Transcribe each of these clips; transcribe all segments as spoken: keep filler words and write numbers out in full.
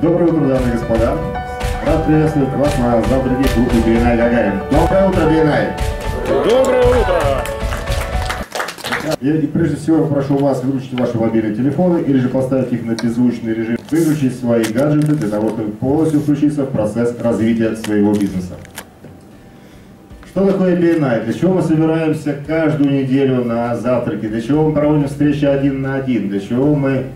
Доброе утро, дамы и господа. Рад приветствовать вас на завтраке группы би эн ай Гагарин. Доброе утро, би эн ай! Доброе утро! И прежде всего я прошу вас выключить ваши мобильные телефоны или же поставить их на беззвучный режим, выключить свои гаджеты для того, чтобы полностью включиться в процесс развития своего бизнеса. Что такое би эн ай? Для чего мы собираемся каждую неделю на завтраки? Для чего мы проводим встречи один на один? Для чего мы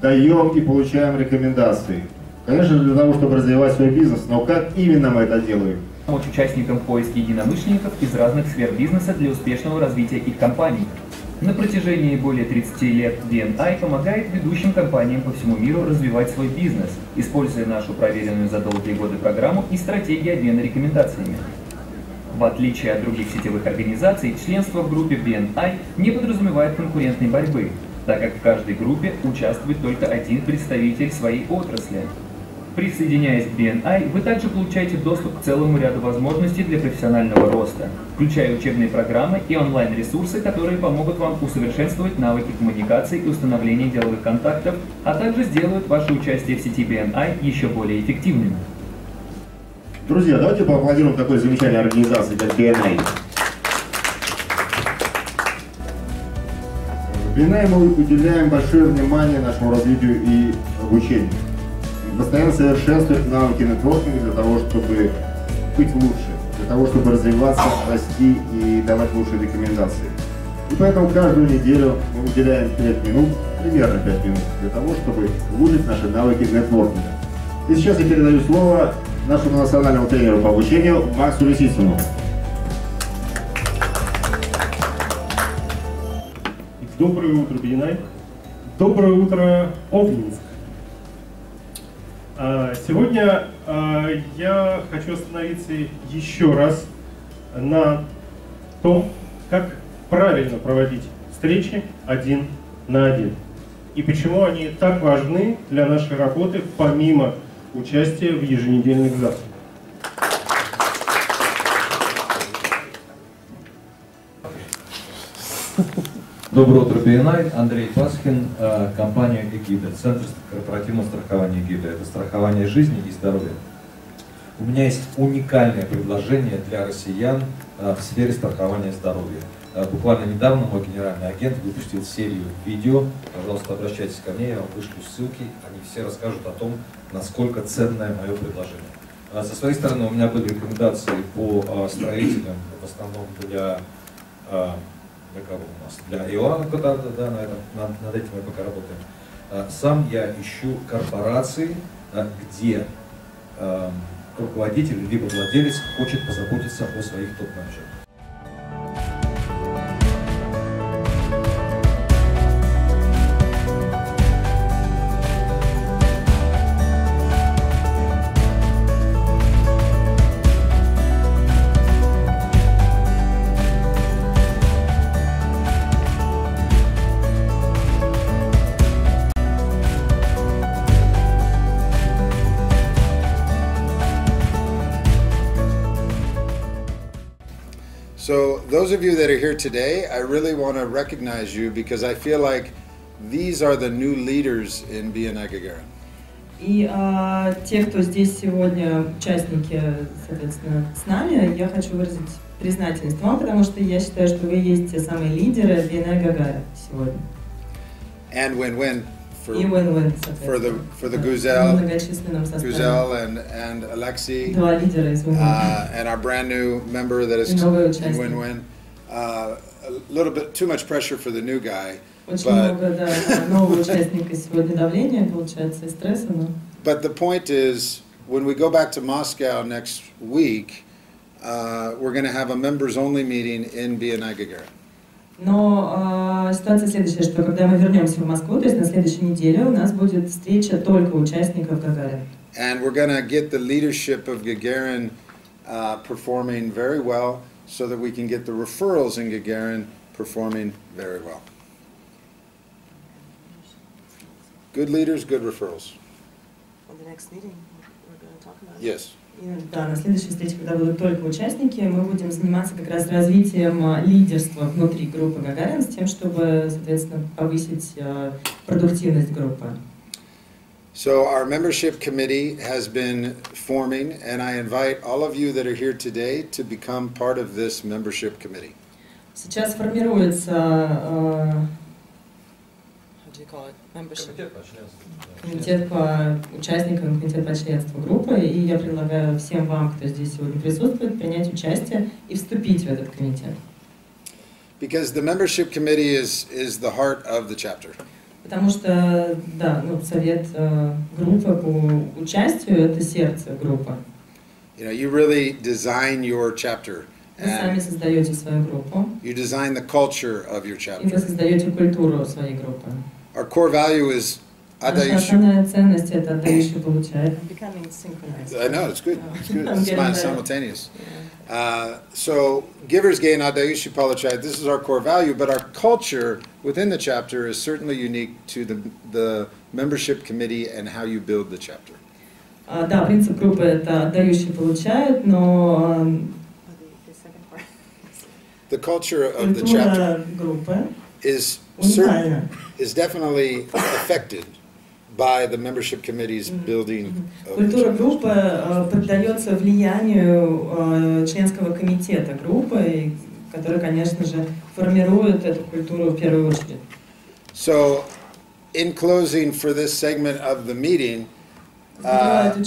даем и получаем рекомендации? Конечно, для того, чтобы развивать свой бизнес, но как именно мы это делаем? Помочь участникам поиска единомышленников из разных сфер бизнеса для успешного развития их компаний. На протяжении более тридцати лет би эн ай помогает ведущим компаниям по всему миру развивать свой бизнес, используя нашу проверенную за долгие годы программу и стратегию обмена рекомендациями. В отличие от других сетевых организаций, членство в группе би эн ай не подразумевает конкурентной борьбы, так как в каждой группе участвует только один представитель своей отрасли. Присоединяясь к би эн ай, вы также получаете доступ к целому ряду возможностей для профессионального роста, включая учебные программы и онлайн-ресурсы, которые помогут вам усовершенствовать навыки коммуникации и установления деловых контактов, а также сделают ваше участие в сети би эн ай еще более эффективным. Друзья, давайте поаплодируем такой замечательной организации, как би эн ай. В би эн ай мы уделяем большое внимание нашему развитию и обучению. Постоянно совершенствовать навыки нетворкинга для того, чтобы быть лучше, для того, чтобы развиваться, расти и давать лучшие рекомендации. И поэтому каждую неделю мы уделяем пять минут, примерно пять минут, для того, чтобы улучшить наши навыки нетворкинга. И сейчас я передаю слово нашему национальному тренеру по обучению Максу Лисицыну. Доброе утро, би эн ай. Доброе утро, Обнинск. Сегодня я хочу остановиться еще раз на том, как правильно проводить встречи один на один и почему они так важны для нашей работы помимо участия в еженедельных завтраках. Доброе утро, би эн ай. Андрей Пасхин, компания Эгида, Центр корпоративного страхования Эгида. Это страхование жизни и здоровья. У меня есть уникальное предложение для россиян в сфере страхования здоровья. Буквально недавно мой генеральный агент выпустил серию видео. Пожалуйста, обращайтесь ко мне, я вам вышлю ссылки. Они все расскажут о том, насколько ценное мое предложение. Со своей стороны, у меня были рекомендации по строителям, в основном для... Для кого у нас? Для Иоанна Котарда, да, на этом, над, над этим мы пока работаем. Сам я ищу корпорации, где э, руководитель либо владелец хочет позаботиться о своих топ-менеджерах. So those of you that are here today, I really want to recognize you because I feel like these are the new leaders in би эн ай Gagarin. И uh, те, кто здесь сегодня участники, соответственно, с нами, я хочу выразить признательность вам, потому что я считаю, что вы есть те самые лидеры би эн ай Gagarin сегодня. And WinWin for win-win, for the for the Guzel, Guzel and and Alexei, uh, and our brand new member that is WinWin. Uh, a little bit too much pressure for the new guy, but but the point is, when we go back to Moscow next week, uh, we're going to have a members-only meeting in би эн ай Gagarin. Но э, ситуация следующая, что когда мы вернемся в Москву, то есть на следующей неделе у нас будет встреча только участников Гагарин. And we're gonna get the leadership of Gagarin uh, performing very well, so that we can get the referrals in Gagarin performing very well. Good leaders, good referrals. On the next meeting, we're gonna talk about it. Yes. Да, на следующей встрече, когда будут только участники, мы будем заниматься как раз развитием лидерства внутри группы Гагарин с тем, чтобы, соответственно, повысить продуктивность группы. So our membership committee has been forming, and I invite all of you that are here today to become part of this membership committee. Сейчас формируется uh, how do you call it? Membership. Комитет по участникам, комитет по членству группы, и я предлагаю всем вам, кто здесь сегодня присутствует, принять участие и вступить в этот комитет. Because the membership committee is is the heart of the chapter. Потому что, да, ну, совет э, группы по участию — это сердце группы. You know, you really design your chapter. Вы сами создаете свою группу. You design the culture of your chapter. И вы создаете культуру своей группы. Our core value is отдающий. Ценность — это отдающий получает. Becoming synchronized. I know, it's good. It's good. It's simultaneous. Uh, so, givers gain, отдающий получает. This is our core value, but our culture within the chapter is certainly unique to the the membership committee and how you build the chapter. Да, принцип группы — это отдающий получает, но the culture of the chapter is certain, is definitely affected by the membership committee's building. Культура группы поддается влиянию членского комитета группы, который, конечно же, формирует эту культуру в первую очередь. So, in closing for this segment of the meeting, uh, I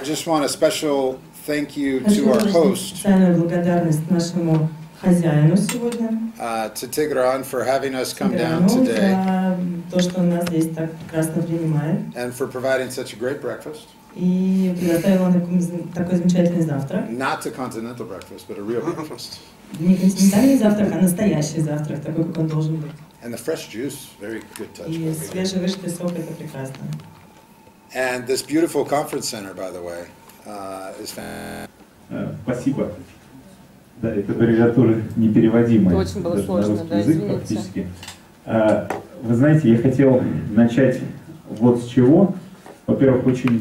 just want a special thank you to our host, Uh, to Tigran for having us come down today, and for providing such a great breakfast. Not a continental breakfast, but a real breakfast. And the fresh juice, very good touch. And this beautiful conference center, by the way, uh, is fantastic. Да, это аббревиатура непереводимая. Очень было сложно, да, извините. Вы знаете, я хотел начать вот с чего. Во-первых, очень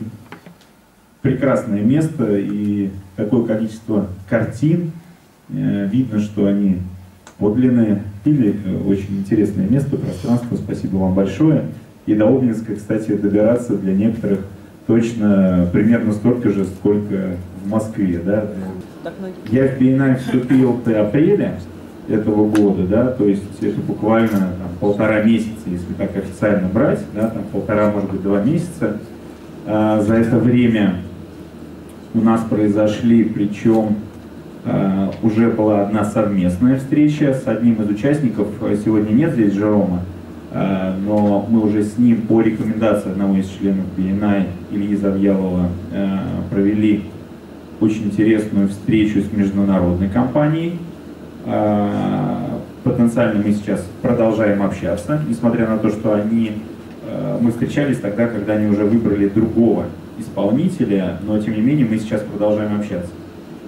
прекрасное место и такое количество картин. Видно, что они подлинные. Или очень интересное место, пространство. Спасибо вам большое. И до Обнинска, кстати, добираться для некоторых точно примерно столько же, сколько в Москве, да. Я в би эн ай вступил до апреля этого года, да, то есть это буквально там, полтора месяца, если так официально брать, да, там полтора, может быть, два месяца. А, за это время у нас произошли, причем а, уже была одна совместная встреча с одним из участников, сегодня нет здесь Жерома, а, но мы уже с ним по рекомендации одного из членов би эн ай Илии Завьялова а, провели очень интересную встречу с международной компанией. Потенциально мы сейчас продолжаем общаться, несмотря на то, что они, мы встречались тогда, когда они уже выбрали другого исполнителя, но тем не менее мы сейчас продолжаем общаться.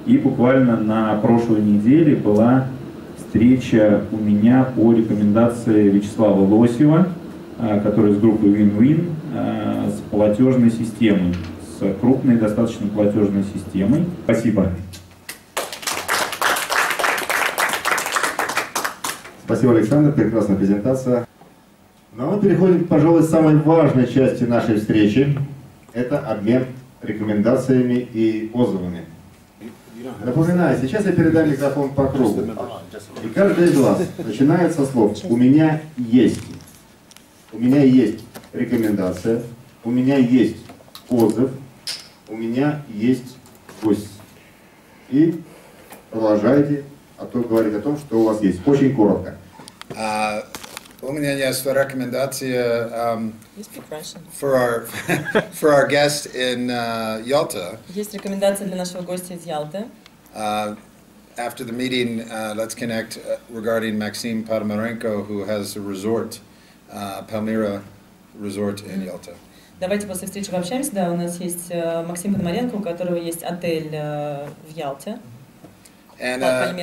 И буквально на прошлой неделе была встреча у меня по рекомендации Вячеслава Лосева, который из группы WinWin, с платежной системой. С крупной достаточно платежной системой. Спасибо. Спасибо, Александр. Прекрасная презентация. Ну, мы переходим, пожалуй, к самой важной части нашей встречи. Это обмен рекомендациями и отзывами. Напоминаю, сейчас я передам микрофон по кругу. И каждый из вас начинает со слов «У меня есть». У меня есть рекомендация. У меня есть отзыв. У меня есть гость. И продолжайте, а то говорить о том, что у вас есть. Очень коротко. Uh, у меня есть рекомендация um, for our for our guest in uh, Yalta. Есть рекомендация для нашего гостя из Ялты. Uh, after the meeting, uh, let's connect regarding Maxim Pономarенko, who has a resort, uh, Palmyra Resort in Yalta. Давайте после встречи пообщаемся. Да, у нас есть uh, Максим Пономаренко, у которого есть отель uh, в Ялте. And, uh,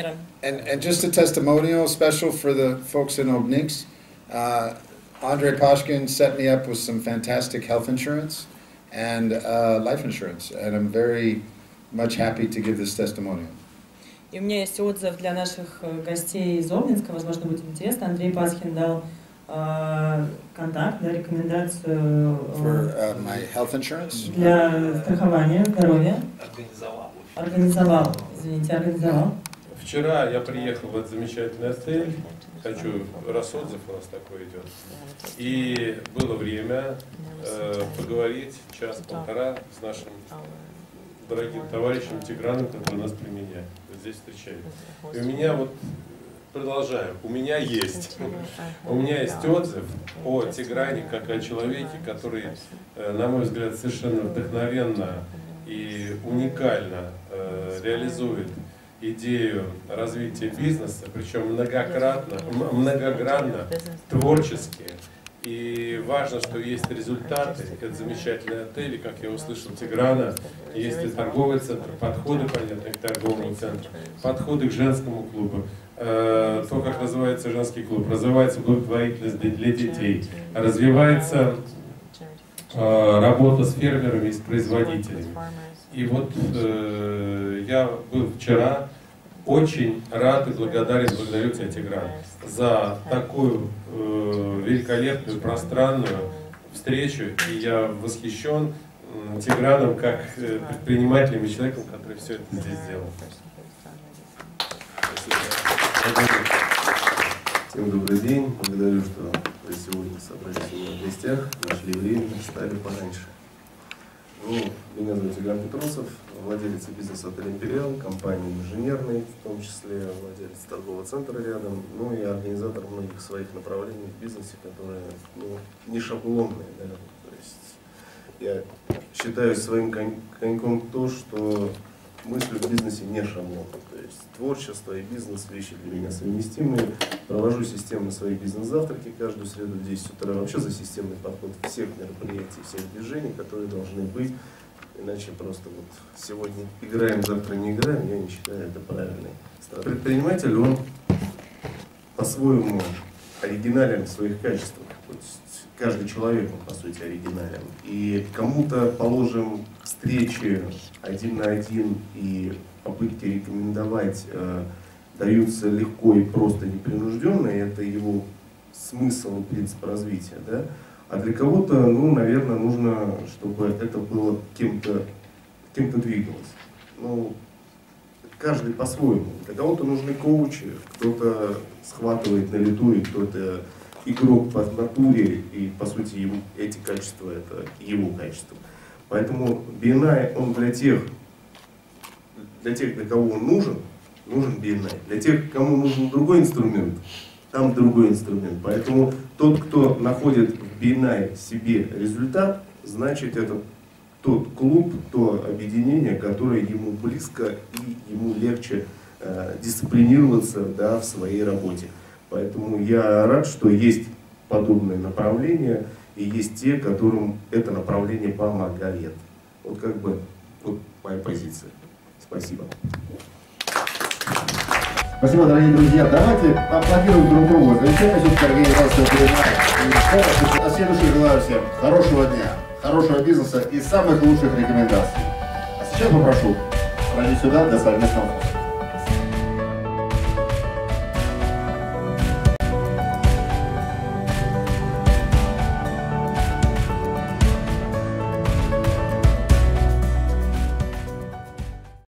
and, and just a testimonial special for the folks in Obnix. Uh, Andrei Pashkin set me up with some fantastic health insurance and uh, life insurance. And I'm very much happy to give this testimonial. И у меня есть отзыв для наших гостей из Обнинска. Возможно, будет интересно. Андрей Пасхин дал контакт, да, рекомендацию For, uh, my health insurance. Для страхования здоровья. Организовал. Организовал, извините, организовал. Вчера я приехал в этот замечательный отель, хочу, раз отзыв у нас такой идет, и было время э, поговорить час-полтора с нашим дорогим товарищем Тиграном, который нас применяет, здесь встречает. И у меня вот, продолжаем, у меня есть, у меня есть отзыв о Тигране, как о человеке, который, на мой взгляд, совершенно вдохновенно и уникально э, реализует идею развития бизнеса, причем многократно, многогранно, творчески. И важно, что есть результаты. Это замечательные отели, как я услышал, Тиграна. Есть и торговый центр, подходы, понятно, к торговому центру, подходы к женскому клубу. То, как называется женский клуб, развивается благотворительность для детей, развивается работа с фермерами и с производителями. И вот э, я был вчера очень рад и благодарен, благодарю тебя, Тигран, за такую э, великолепную, пространную встречу. И я восхищен э, Тиграном как э, предпринимателем и человеком, который все это здесь сделал. Спасибо. Всем добрый день. Благодарю, что вы сегодня собрались у меня в гостях, нашли время, встали пораньше. Ну, меня зовут Тигран Петросов, владелец бизнес-отеля «Империал», компании «Инженерный», в том числе владелец торгового центра рядом, ну и организатор многих своих направлений в бизнесе, которые, ну, не шаблонные, да? То есть я считаю своим конь коньком то, что мысль в бизнесе не шаблонная, то есть творчество и бизнес – вещи для меня совместимые. Провожу системно свои бизнес-завтраки каждую среду в десять утра. Вообще за системный подход всех мероприятий, всех движений, которые должны быть. Иначе просто вот сегодня играем, завтра не играем, я не считаю это правильной стороной. Предприниматель, он по-своему оригинален в своих качествах. То есть каждый человек, он, по сути, оригинален. И кому-то положим встречи один на один и попытки рекомендовать даются легко и просто, непринужденно, и это его смысл и принцип развития, да? А для кого-то, ну, наверное, нужно, чтобы это было кем-то, кем-то двигалось. Ну, каждый по-своему. Для кого-то нужны коучи, кто-то схватывает на лету, и кто-то игрок по натуре, и, по сути, его, эти качества, это его качество. Поэтому би эн ай, он для тех, для тех, для кого он нужен, нужен би эн ай. Для тех, кому нужен другой инструмент, там другой инструмент. Поэтому тот, кто находит в би эн ай себе результат, значит, это тот клуб, то объединение, которое ему близко и ему легче э, дисциплинироваться, да, в своей работе. Поэтому я рад, что есть подобные направления и есть те, которым это направление помогает. Вот как бы вот моя позиция. Спасибо. Спасибо, дорогие друзья. Давайте аплодируем друг другу. Замечательно, что организация «Блина». А следующий желаю всем хорошего дня, хорошего бизнеса и самых лучших рекомендаций. А сейчас попрошу пройти сюда для совместного фото.